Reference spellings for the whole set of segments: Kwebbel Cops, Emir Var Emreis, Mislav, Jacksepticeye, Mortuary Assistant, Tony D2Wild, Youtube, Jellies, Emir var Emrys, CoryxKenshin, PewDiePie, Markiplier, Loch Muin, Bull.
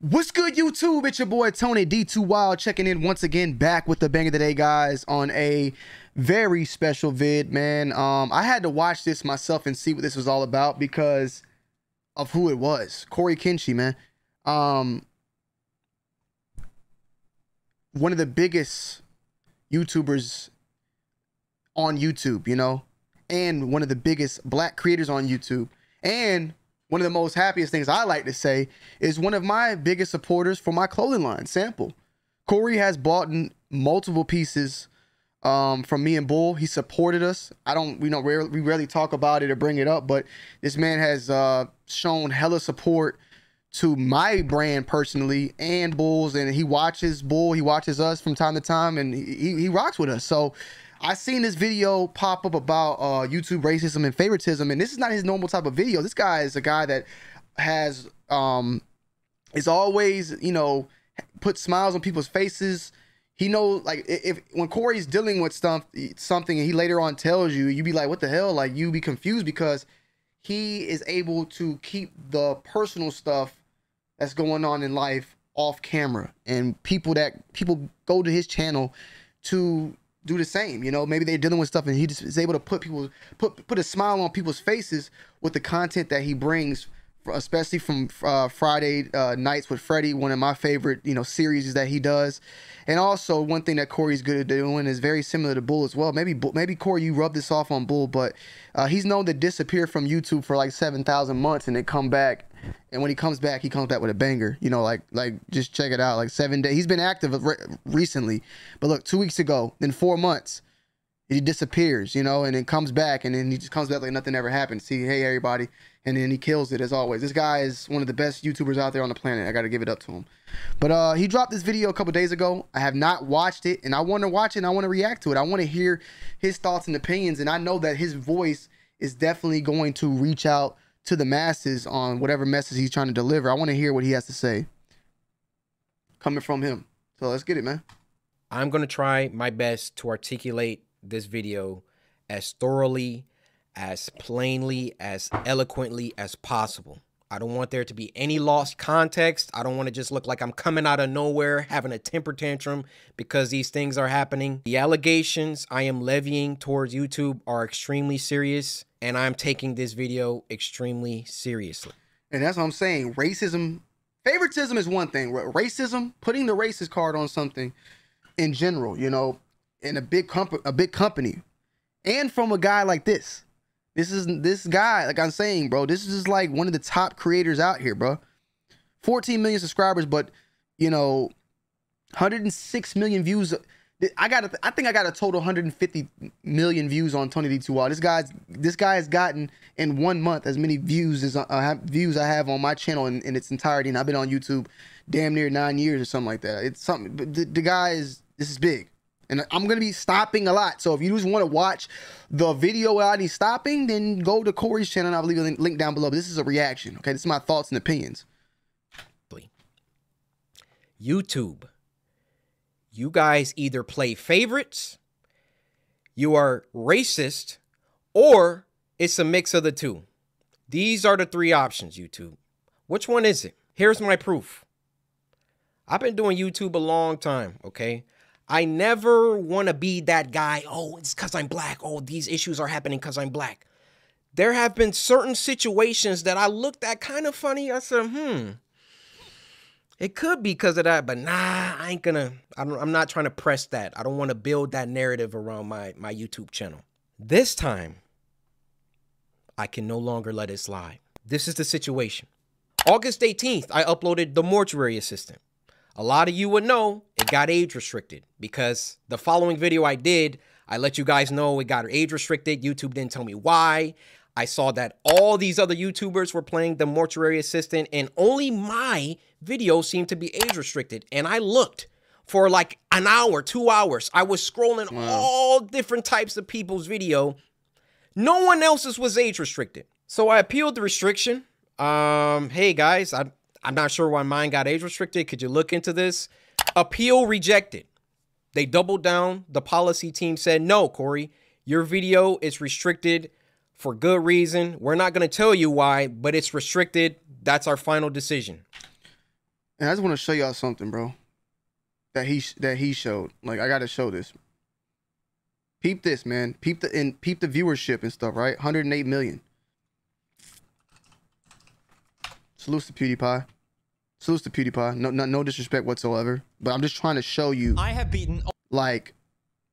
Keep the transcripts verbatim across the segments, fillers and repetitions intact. What's good, YouTube? It's your boy Tony D two Wild checking in once again, back with the bang of the day, guys, on a very special vid, man. Um, I had to watch this myself and see what this was all about because of who it was, CoryxKenshin, man. Um, one of the biggest YouTubers on YouTube, you know, and one of the biggest black creators on YouTube, and one of the most happiest things I like to say is one of my biggest supporters for my clothing line, Sample. Corey has bought multiple pieces um, from me and Bull. He supported us. I don't, we don't rarely, we rarely talk about it or bring it up, but this man has uh, shown hella support to my brand personally and Bull's, and he watches Bull. He watches us from time to time, and he, he rocks with us. So I seen this video pop up about uh, YouTube racism and favoritism, and this is not his normal type of video. This guy is a guy that has um, is always, you know, put smiles on people's faces. He knows, like, if when Corey's dealing with stuff, something, and he later on tells you, you be like, what the hell? Like, you be confused because he is able to keep the personal stuff that's going on in life off camera, and people that people go to his channel to do the same. You know, maybe they're dealing with stuff and he just is able to put people, put put a smile on people's faces with the content that he brings, especially from uh, Friday uh, Nights with Freddy, one of my favorite, you know, series that he does. And also one thing that Corey's good at doing is very similar to Bull as well. Maybe, maybe Corey, you rub this off on Bull, but uh, he's known to disappear from YouTube for like seven thousand months and then come back. And when he comes back, he comes back with a banger, you know, like, like just check it out. Like seven days, he's been active re recently, but look, two weeks ago, then four months, he disappears, you know, and then comes back, and then he just comes back like nothing ever happened. See, hey, everybody. And then he kills it as always. This guy is one of the best YouTubers out there on the planet. I got to give it up to him. But uh, he dropped this video a couple days ago. I have not watched it, and I want to watch it, and I want to react to it. I want to hear his thoughts and opinions, and I know that his voice is definitely going to reach out to the masses on whatever message he's trying to deliver. I want to hear what he has to say coming from him. So let's get it, man. I'm going to try my best to articulate this video as thoroughly, as plainly, as eloquently as possible. I don't want there to be any lost context. I don't want to just look like I'm coming out of nowhere, having a temper tantrum because these things are happening. The allegations I am levying towards YouTube are extremely serious, and I'm taking this video extremely seriously. And that's what I'm saying. Racism, favoritism is one thing. Racism, putting the racist card on something in general, you know, in a big, comp a big company, and from a guy like this. This is this guy, like I'm saying, bro, this is like one of the top creators out here, bro. fourteen million subscribers, but, you know, one hundred six million views. I got, I think I got a total one hundred fifty million views on Tony D two Wild. This guy's, this guy has gotten in one month as many views as I have, views I have on my channel in, in its entirety, and I've been on YouTube damn near nine years or something like that. It's something. But the, the guy is, this is big. And I'm going to be stopping a lot. So if you just want to watch the video without any stopping, then go to Corey's channel. And I'll leave a link down below. But this is a reaction. Okay, this is my thoughts and opinions. YouTube, you guys either play favorites, you are racist, or it's a mix of the two. These are the three options, YouTube. Which one is it? Here's my proof. I've been doing YouTube a long time, okay? I never want to be that guy, oh, it's because I'm black. Oh, these issues are happening because I'm black. There have been certain situations that I looked at kind of funny. I said, hmm, it could be because of that, but nah, I ain't gonna, I don't, I'm not trying to press that. I don't want to build that narrative around my, my YouTube channel. This time, I can no longer let it slide. This is the situation. August eighteenth, I uploaded The Mortuary Assistant. A lot of you would know it got age restricted because the following video I did, I let you guys know it got age restricted. YouTube didn't tell me why. I saw that all these other YouTubers were playing The Mortuary Assistant and only my video seemed to be age restricted. And I looked for like an hour, two hours. I was scrolling wow. all different types of people's video. No one else's was age restricted. So I appealed the restriction. Um, hey guys, I... I'm not sure why mine got age restricted. Could you look into this? Appeal rejected. They doubled down. The policy team said, no, Corey, your video is restricted for good reason. We're not going to tell you why, but it's restricted. That's our final decision. And I just want to show y'all something, bro. That he that he showed. Like, I gotta show this. Peep this, man. Peep the and peep the viewership and stuff, right? one hundred eight million. Salutes to PewDiePie. Salutes to PewDiePie. No, no, no disrespect whatsoever. But I'm just trying to show you. I have beaten. Like,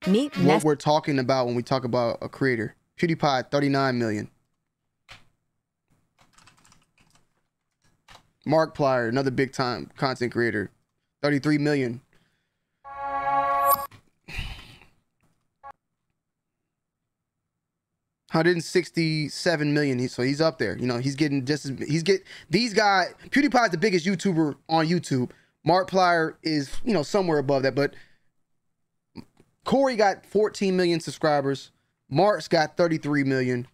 Meet what we're talking about when we talk about a creator. PewDiePie, thirty-nine million. Markiplier, another big time content creator, thirty-three million. one hundred sixty-seven million, so he's up there. You know, he's getting just as he's get these guys. PewDiePie is the biggest YouTuber on YouTube. Markiplier is, you know, somewhere above that, but Corey got fourteen million subscribers. Mark's got thirty-three million,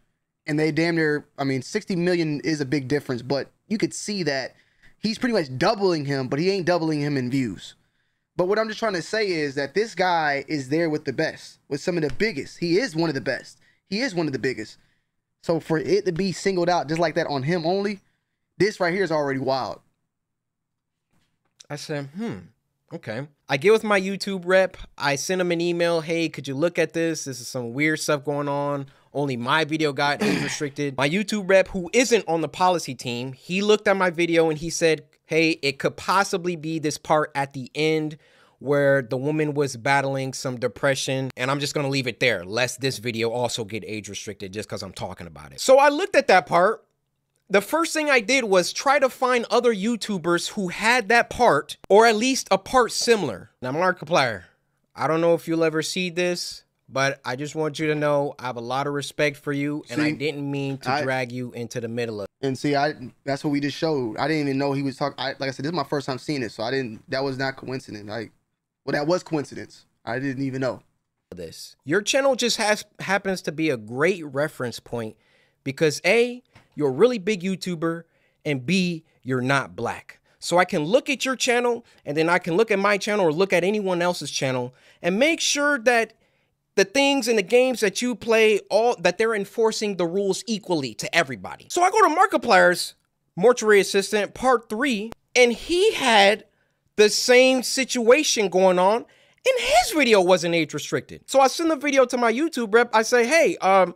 and they damn near, I mean, sixty million is a big difference, but you could see that he's pretty much doubling him, but he ain't doubling him in views. But what I'm just trying to say is that this guy is there with the best, with some of the biggest. He is one of the best. He is one of the biggest. So for it to be singled out just like that on him only, this right here is already wild. I said, hmm, okay. I get with my YouTube rep. I send him an email. Hey, could you look at this? This is some weird stuff going on. Only my video got restricted. My YouTube rep, who isn't on the policy team, he looked at my video and he said, hey, it could possibly be this part at the end where the woman was battling some depression, and I'm just gonna leave it there, lest this video also get age restricted just because I'm talking about it. So I looked at that part. The first thing I did was try to find other YouTubers who had that part, or at least a part similar. Now, Markiplier, I don't know if you'll ever see this, but I just want you to know I have a lot of respect for you, and see, I didn't mean to I, drag you into the middle of. And see, I that's what we just showed. I didn't even know he was talking. Like I said, this is my first time seeing it, so I didn't. That was not coincident. Like. Well, that was coincidence. I didn't even know this. Your channel just has happens to be a great reference point because A, you're a really big YouTuber, and B, you're not black. So I can look at your channel, and then I can look at my channel or look at anyone else's channel and make sure that the things and the games that you play, all that they're enforcing the rules equally to everybody. So I go to Markiplier's Mortuary Assistant Part three, and he had the same situation going on, and his video wasn't age restricted. So I send the video to my YouTube rep. I say, hey, um,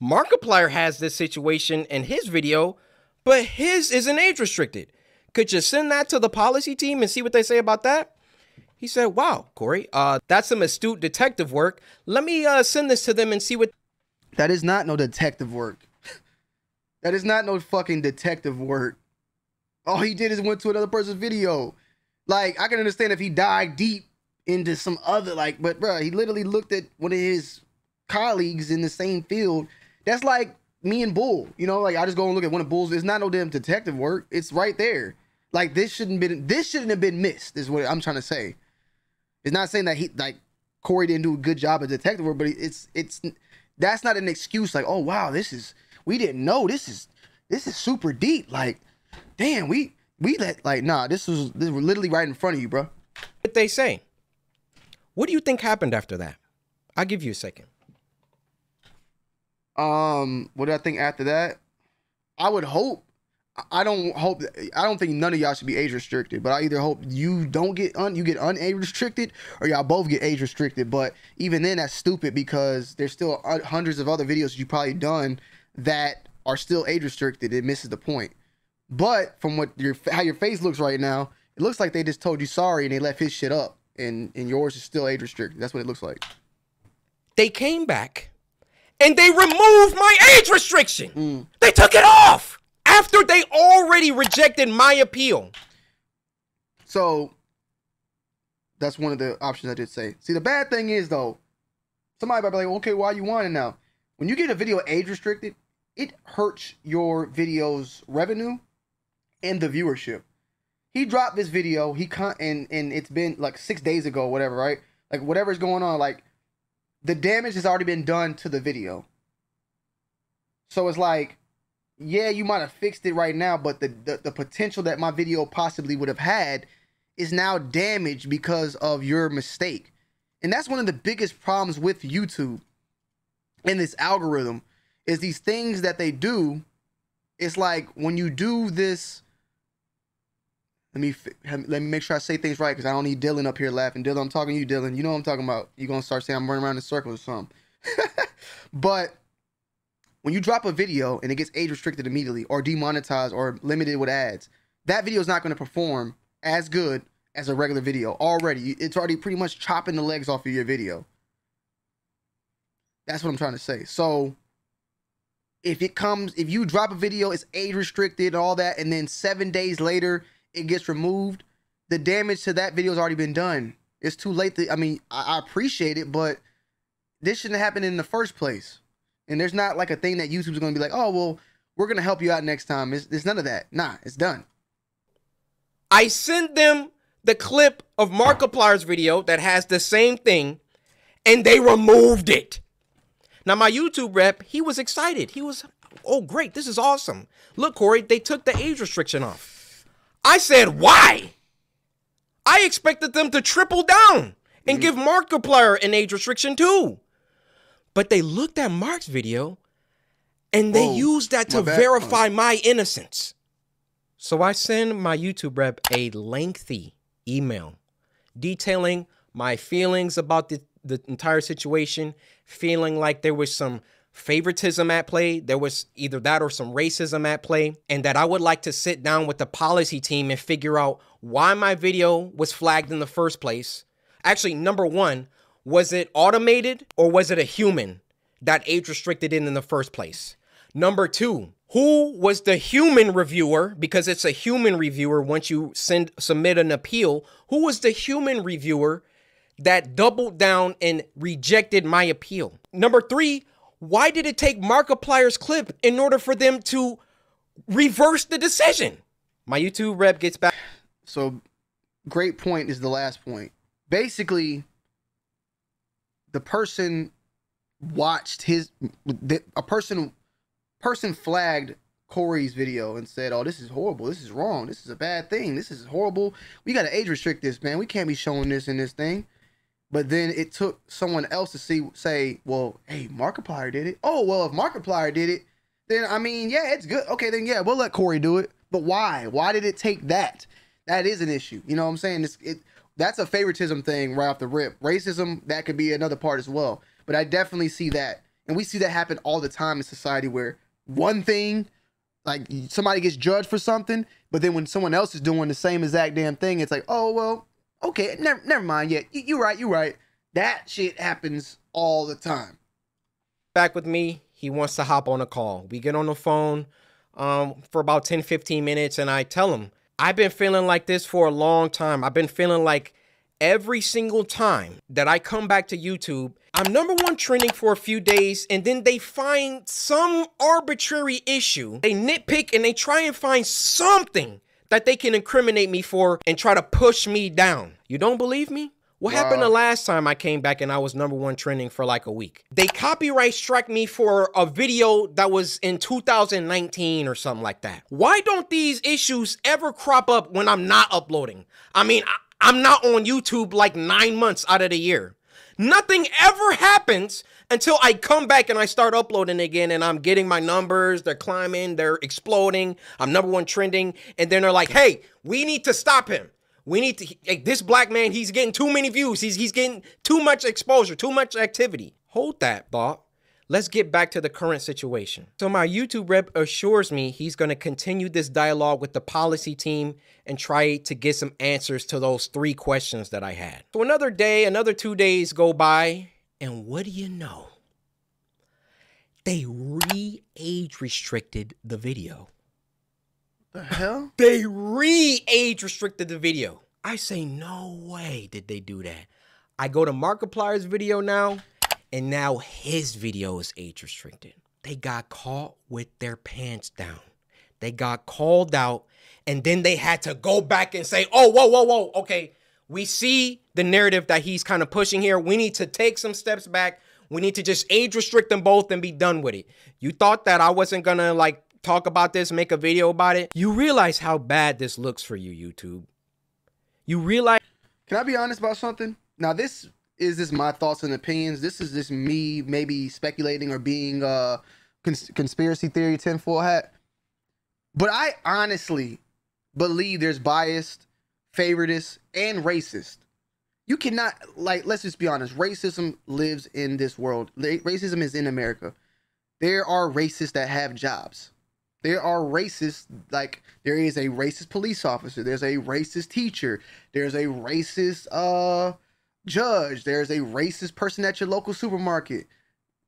Markiplier has this situation in his video, but his isn't age restricted. Could you send that to the policy team and see what they say about that? He said, wow, Corey, uh, that's some astute detective work. Let me uh, send this to them and see what. That is not no detective work. That is not no fucking detective work. All he did is went to another person's video. Like, I can understand if he dived deep into some other, like, but, bro, he literally looked at one of his colleagues in the same field. That's like me and Bull, you know? Like, I just go and look at one of Bull's. It's not no damn detective work. It's right there. Like, this shouldn't been, this shouldn't have been missed is what I'm trying to say. It's not saying that he, like, Corey didn't do a good job at detective work, but it's, it's, that's not an excuse. Like, oh, wow, this is, we didn't know. This is, this is super deep. Like, damn, we. We let, like, nah, this was, this was literally right in front of you, bro. What they say. What do you think happened after that? I'll give you a second. Um, what do I think after that? I would hope, I don't hope, I don't think none of y'all should be age restricted, but I either hope you don't get, un, you get un-age restricted or y'all both get age restricted. But even then, that's stupid because there's still hundreds of other videos you probably done that are still age restricted. It misses the point. But from what your how your face looks right now, it looks like they just told you sorry and they left his shit up, and and yours is still age restricted. That's what it looks like. They came back and they removed my age restriction. Mm. They took it off after they already rejected my appeal. So that's one of the options I did say. See, the bad thing is though, somebody might be like, okay, why you want it now? When you get a video age restricted, it hurts your video's revenue and the viewership. He dropped this video, he can't, and and it's been like six days ago, whatever, right? Like whatever's going on, like the damage has already been done to the video. So it's like, yeah, you might have fixed it right now, but the the, the potential that my video possibly would have had is now damaged because of your mistake. And that's one of the biggest problems with YouTube and this algorithm is these things that they do. It's like when you do this, Let me let me make sure I say things right, because I don't need Dylan up here laughing. Dylan, I'm talking to you, Dylan. You know what I'm talking about. You're going to start saying I'm running around in circles or something. But when you drop a video and it gets age restricted immediately or demonetized or limited with ads, that video is not going to perform as good as a regular video already. It's already pretty much chopping the legs off of your video. That's what I'm trying to say. So if it comes, if you drop a video, it's age restricted and all that, and then seven days later it gets removed, the damage to that video has already been done. It's too late. To, I mean, I, I appreciate it, but this shouldn't happen in the first place. And there's not like a thing that YouTube's going to be like, oh, well, we're going to help you out next time. It's, it's none of that. Nah, it's done. I sent them the clip of Markiplier's video that has the same thing, and they removed it. Now, my YouTube rep, he was excited. He was, oh, great. This is awesome. Look, Corey, they took the age restriction off. I said, why? I expected them to triple down and mm-hmm. give Markiplier an age restriction, too. But they looked at Mark's video, and they oh, used that to my verify oh. my innocence. So I send my YouTube rep a lengthy email detailing my feelings about the, the entire situation, feeling like there was some favoritism at play. There was either that or some racism at play, and that I would like to sit down with the policy team and figure out why my video was flagged in the first place. Actually, number one, was it automated or was it a human that age restricted in in the first place? Number two, who was the human reviewer? Because it's a human reviewer once you send submit an appeal. Who was the human reviewer that doubled down and rejected my appeal? Number three, why did it take Markiplier's clip in order for them to reverse the decision? My YouTube rep gets back. So great point is the last point. Basically, the person watched his, a person, person flagged Corey's video and said, oh, this is horrible. This is wrong. This is a bad thing. This is horrible. We got to age restrict this, man. We can't be showing this in this thing. But then it took someone else to see, say, well, hey, Markiplier did it. Oh, well, if Markiplier did it, then, I mean, yeah, it's good. Okay, then, yeah, we'll let Corey do it. But why? Why did it take that? That is an issue. You know what I'm saying? It's, it, that's a favoritism thing right off the rip. Racism, that could be another part as well. But I definitely see that. And we see that happen all the time in society where one thing, like somebody gets judged for something, but then when someone else is doing the same exact damn thing, it's like, oh, well, okay, never, never mind. Yeah, you, you're right, you're right. That shit happens all the time. Back with me, he wants to hop on a call. We get on the phone um, for about ten, fifteen minutes, and I tell him, I've been feeling like this for a long time. I've been feeling like every single time that I come back to YouTube, I'm number one trending for a few days, and then they find some arbitrary issue. They nitpick and they try and find something that they can incriminate me for and try to push me down. You don't believe me? What wow. happened the last time I came back and I was number one trending for like a week? They copyright struck me for a video that was in two thousand nineteen or something like that. Why don't these issues ever crop up when I'm not uploading? I mean, I, I'm not on YouTube like nine months out of the year. Nothing ever happens until I come back and I start uploading again, and I'm getting my numbers, they're climbing, they're exploding, I'm number one trending, and then they're like, hey, we need to stop him. We need to, like, this black man, he's getting too many views. He's, he's getting too much exposure, too much activity. Hold that thought. Let's get back to the current situation. So my YouTube rep assures me he's going to continue this dialogue with the policy team and try to get some answers to those three questions that I had. So another day, another two days go by, and what do you know? They re-age restricted the video. The hell? They re-age restricted the video. I say, no way did they do that. I go to Markiplier's video now, and now his video is age restricted. They got caught with their pants down. They got called out, and then they had to go back and say, oh, whoa, whoa, whoa, okay, we see the narrative that he's kind of pushing here. We need to take some steps back. We need to just age restrict them both and be done with it. You thought that I wasn't gonna like talk about this, make a video about it. You realize how bad this looks for you, YouTube. You realize. Can I be honest about something? Now, this is just my thoughts and opinions. This is just me maybe speculating or being uh, cons conspiracy theory tinfoil hat. But I honestly believe there's biased, favoritist, and racist. You cannot, like, let's just be honest. Racism lives in this world. Racism is in America. There are racists that have jobs. There are racists, like, there is a racist police officer. There's a racist teacher. There's a racist uh, judge. There's a racist person at your local supermarket.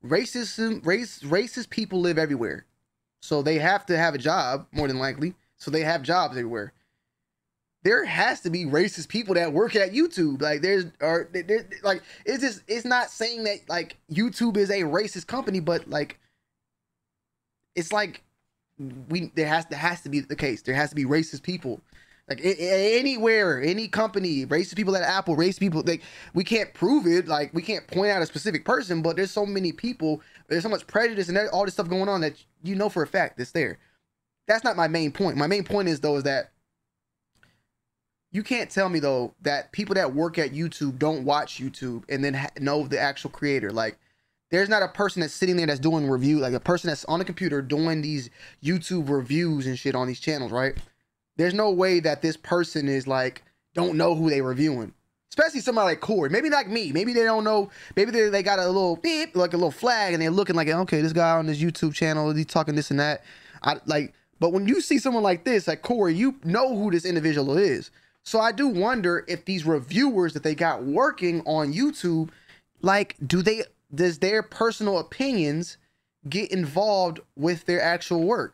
Racism, race, racist people live everywhere. So they have to have a job, more than likely. So they have jobs everywhere. There has to be racist people that work at YouTube. Like there's, or there, like it's just, it's not saying that like YouTube is a racist company, but like, it's like we there has to has to be the case. There has to be racist people, like it, it, anywhere, any company, racist people at Apple, racist people. Like we can't prove it. Like we can't point out a specific person, but there's so many people. There's so much prejudice and all this stuff going on that you know for a fact it's there. That's not my main point. My main point is, though, is that you can't tell me, though, that people that work at YouTube don't watch YouTube and then ha know the actual creator. Like, there's not a person that's sitting there that's doing review, like a person that's on the computer doing these YouTube reviews and shit on these channels, right? There's no way that this person is, like, don't know who they reviewing. Especially somebody like Corey. Maybe like me. Maybe they don't know. Maybe they, they got a little beep, like a little flag, and they're looking like, okay, this guy on this YouTube channel, he's talking this and that. I like... But when you see someone like this, like Corey, you know who this individual is. So I do wonder if these reviewers that they got working on YouTube, like, do they, does their personal opinions get involved with their actual work?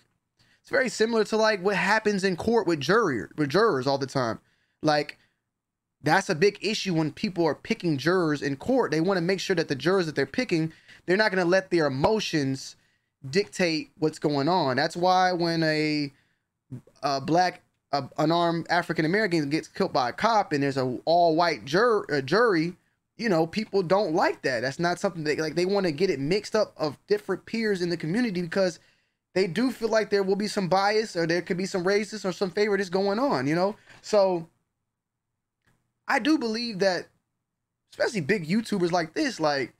It's very similar to like what happens in court with jury, with jurors all the time. Like, that's a big issue when people are picking jurors in court. They want to make sure that the jurors that they're picking, they're not going to let their emotions dictate what's going on. That's why when a, a black, a, unarmed African American gets killed by a cop and there's a all white jur a jury, you know, people don't like that. That's not something they like. They want to get it mixed up of different peers in the community because they do feel like there will be some bias or there could be some racist or some favorites going on, you know? So I do believe that, especially big YouTubers like this, like,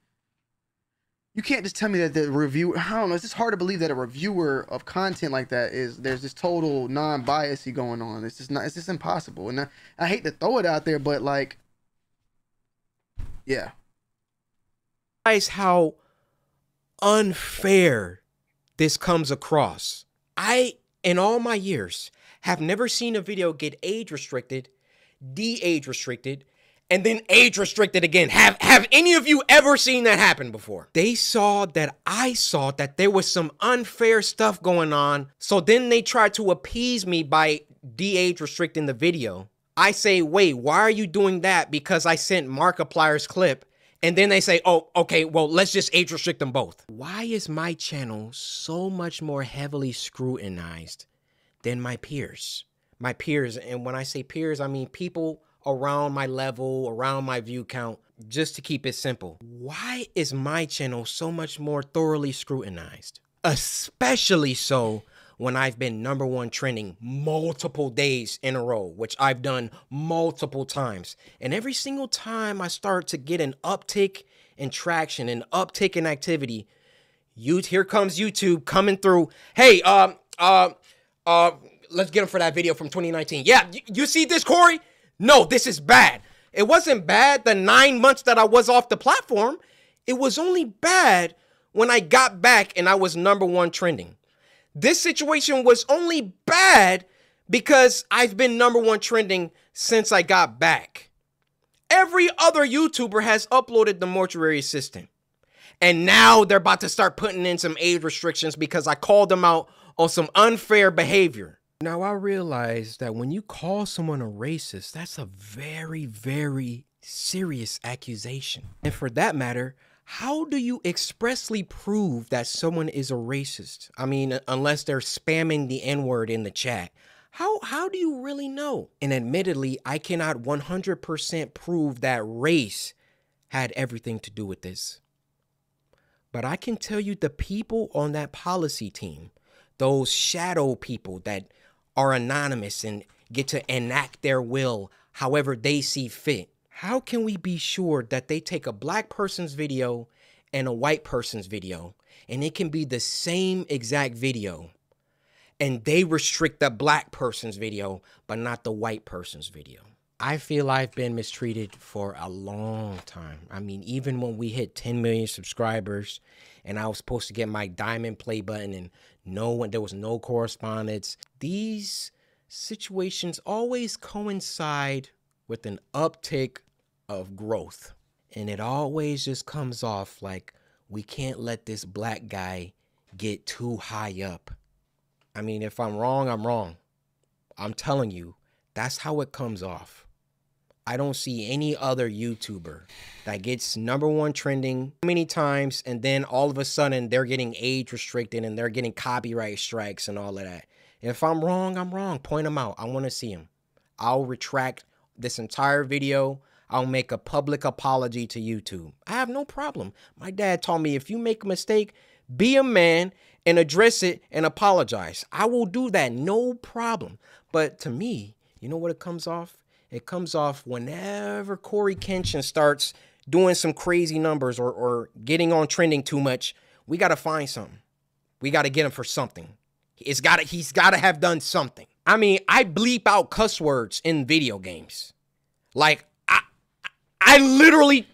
you can't just tell me that the reviewer, I don't know, it's just hard to believe that a reviewer of content like that is, there's this total non-biasy going on. It's just not, it's just impossible. And I, I hate to throw it out there, but like, yeah. It's how unfair this comes across. I, in all my years, have never seen a video get age restricted, de-age restricted, and then age restricted again. Have have any of you ever seen that happen before? They saw that I saw that there was some unfair stuff going on. So then they tried to appease me by de-age restricting the video. I say, wait, why are you doing that? Because I sent Markiplier's clip. And then they say, oh, okay, well, let's just age restrict them both. Why is my channel so much more heavily scrutinized than my peers? My peers, and when I say peers, I mean people around my level, around my view count, just to keep it simple. Why is my channel so much more thoroughly scrutinized? Especially so when I've been number one trending multiple days in a row, which I've done multiple times. And every single time I start to get an uptick in traction, an uptick in activity, you, here comes YouTube coming through. Hey, um, uh, uh, let's get them for that video from twenty nineteen. Yeah, you, you see this, Corey? No, this is bad. It wasn't bad the nine months that I was off the platform. It was only bad when I got back and I was number one trending. This situation was only bad because I've been number one trending since I got back. Every other YouTuber has uploaded the Mortuary Assistant. And now they're about to start putting in some age restrictions because I called them out on some unfair behavior. Now, I realize that when you call someone a racist, that's a very, very serious accusation. And for that matter, how do you expressly prove that someone is a racist? I mean, unless they're spamming the N-word in the chat. How, how do you really know? And admittedly, I cannot one hundred percent prove that race had everything to do with this. But I can tell you the people on that policy team, those shadow people that are anonymous and get to enact their will however they see fit. How can we be sure that they take a black person's video and a white person's video and it can be the same exact video and they restrict the black person's video, but not the white person's video. I feel I've been mistreated for a long time. I mean, even when we hit ten million subscribers and I was supposed to get my diamond play button and no one, there was no correspondence. These situations always coincide with an uptick of growth. And it always just comes off like, we can't let this black guy get too high up. I mean, if I'm wrong, I'm wrong. I'm telling you, that's how it comes off. I don't see any other YouTuber that gets number one trending many times and then all of a sudden they're getting age restricted and they're getting copyright strikes and all of that. If I'm wrong, I'm wrong. Point them out. I want to see them. I'll retract this entire video. I'll make a public apology to YouTube. I have no problem. My dad taught me if you make a mistake, be a man and address it and apologize. I will do that. No problem. But to me, you know what it comes off? It comes off whenever CoryxKenshin starts doing some crazy numbers or, or getting on trending too much, we got to find something. We got to get him for something. It's gotta, he's got to have done something. I mean, I bleep out cuss words in video games. Like, I, I literally...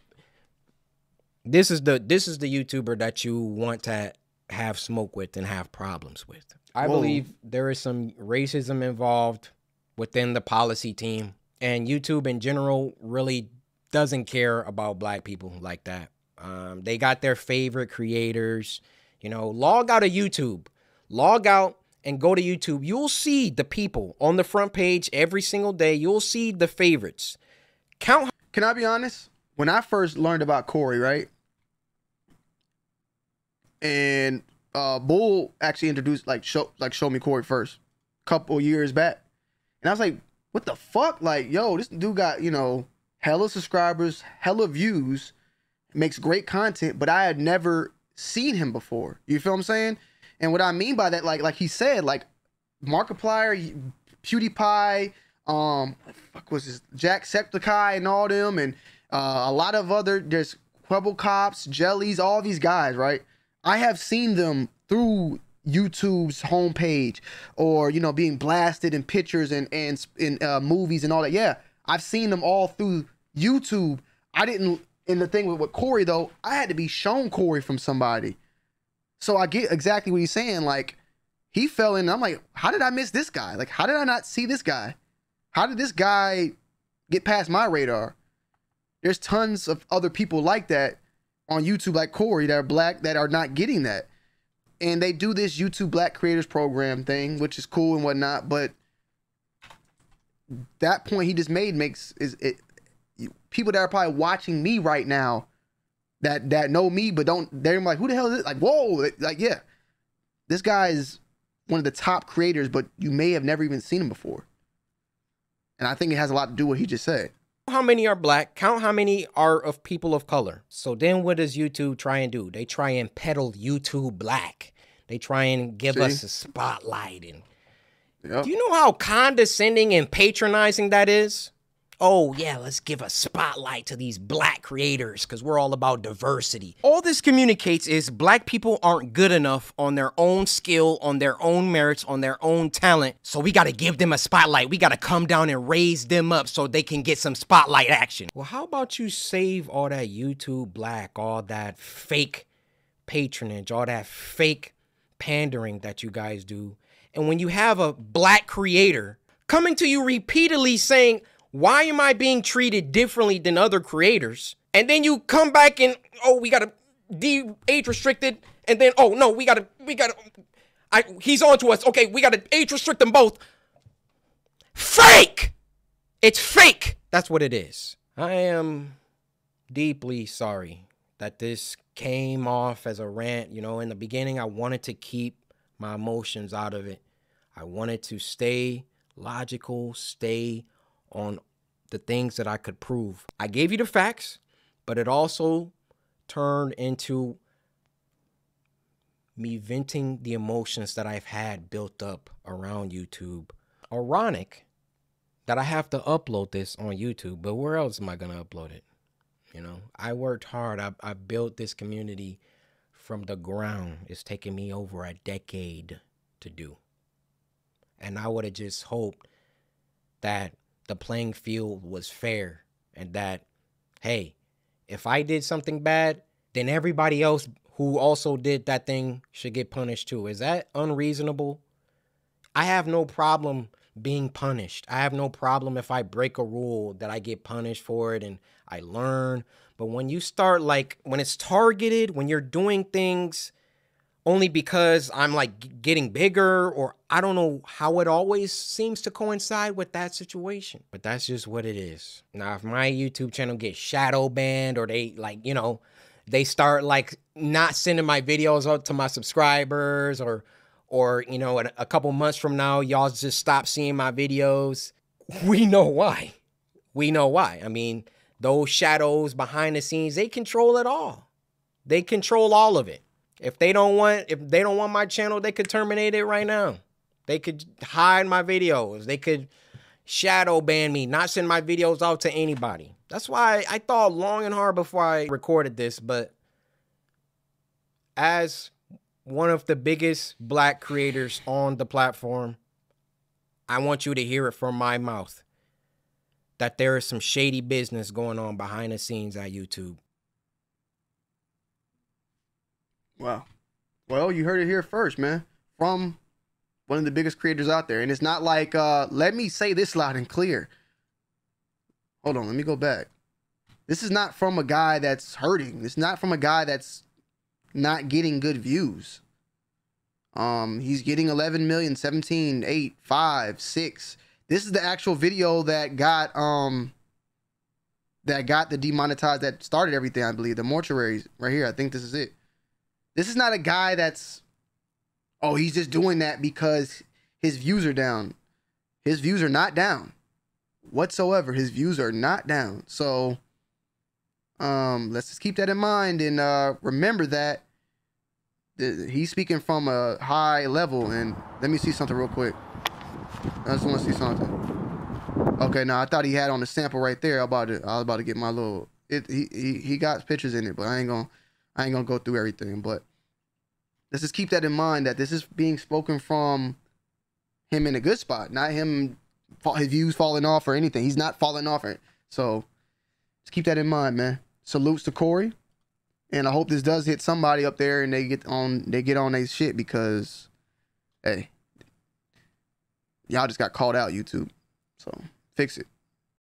This is, the, this is the YouTuber that you want to have smoke with and have problems with. I Whoa. believe there is some racism involved within the policy team. And YouTube in general really doesn't care about black people like that. Um, they got their favorite creators. You know, log out of YouTube. Log out and go to YouTube. You'll see the people on the front page every single day. You'll see the favorites. Count. Can I be honest? When I first learned about Cory, right? And uh, Bull actually introduced, like, show, like, show me Cory first. Couple years back. And I was like, what the fuck? Like, yo, this dude got, you know, hella subscribers, hella views, makes great content, but I had never seen him before. You feel what I'm saying? And what I mean by that, like like he said, like Markiplier, PewDiePie, um, what the fuck was this? Jacksepticeye and all them, and uh, a lot of other, there's Kwebbel Cops, Jellies, all these guys, right? I have seen them through YouTube's homepage, or, you know, being blasted in pictures and and in uh, movies and all that. Yeah, I've seen them all through YouTube. I didn't. And the thing with, with Cory though, I had to be shown Cory from somebody. So I get exactly what he's saying. Like, he fell in. And I'm like, how did I miss this guy? Like, how did I not see this guy? How did this guy get past my radar? There's tons of other people like that on YouTube, like Cory, that are black, that are not getting that. And they do this YouTube Black Creators Program thing, which is cool and whatnot. But that point he just made makes is it people that are probably watching me right now that that know me but don't, they're like, who the hell is it? Like, whoa, like, yeah, this guy is one of the top creators, but you may have never even seen him before. And I think it has a lot to do with what he just said. How many are black? Count how many are of people of color. So then what does YouTube try and do? They try and peddle YouTube black. They try and give See? us a spotlight. And yep. Do you know how condescending and patronizing that is? Oh yeah, let's give a spotlight to these black creators because we're all about diversity. All this communicates is black people aren't good enough on their own skill, on their own merits, on their own talent. So we got to give them a spotlight. We got to come down and raise them up so they can get some spotlight action. Well, how about you save all that YouTube black, all that fake patronage, all that fake pandering that you guys do. And when you have a black creator coming to you repeatedly saying, why am I being treated differently than other creators? And then you come back and, oh, we got to de-age restricted. And then, oh, no, we got to, we got to, I, he's on to us. Okay, we got to age restrict them both. Fake! It's fake. That's what it is. I am deeply sorry that this came off as a rant. You know, in the beginning, I wanted to keep my emotions out of it. I wanted to stay logical, stay on the things that I could prove. I gave you the facts, but it also turned into me venting the emotions that I've had built up around YouTube. Ironic that I have to upload this on YouTube, but where else am I gonna upload it? You know, I worked hard. I, I built this community from the ground. It's taken me over a decade to do. And I would have just hoped that the playing field was fair and that, hey, if I did something bad, then everybody else who also did that thing should get punished too. Is that unreasonable? I have no problem being punished. I have no problem if I break a rule that I get punished for it and I learn. But when you start, like, when it's targeted, when you're doing things only because I'm like getting bigger, or I don't know how it always seems to coincide with that situation. But that's just what it is. Now, if my YouTube channel gets shadow banned, or they like, you know, they start like not sending my videos out to my subscribers, or or, you know, a couple months from now, y'all just stop seeing my videos. We know why. We know why. I mean, those shadows behind the scenes, they control it all. They control all of it. If they don't want, if they don't want my channel, they could terminate it right now. They could hide my videos. They could shadow ban me, not send my videos out to anybody. That's why I thought long and hard before I recorded this, but as one of the biggest black creators on the platform, I want you to hear it from my mouth that there is some shady business going on behind the scenes at YouTube. Wow. Well, you heard it here first, man. From one of the biggest creators out there. And it's not like, uh, let me say this loud and clear. Hold on, let me go back. This is not from a guy that's hurting. It's not from a guy that's not getting good views. Um, he's getting eleven million, seventeen, eight, five, six. This is the actual video that got, um, that got the demonetized, that started everything, I believe. The mortuaries right here. I think this is it. This is not a guy that's, oh, he's just doing that because his views are down. His views are not down whatsoever. His views are not down. So um, let's just keep that in mind and uh, remember that th he's speaking from a high level. And let me see something real quick. I just want to see something. Okay, now I thought he had on the sample right there. I was about to, I was about to get my little, it, he, he, he got pictures in it, but I ain't going to, I ain't going to go through everything, but let's just keep that in mind that this is being spoken from him in a good spot, not him, his views falling off or anything. He's not falling off. Or, so let's keep that in mind, man. Salutes to Corey. And I hope this does hit somebody up there and they get on, they get on their shit, because, hey, y'all just got called out, YouTube. So fix it.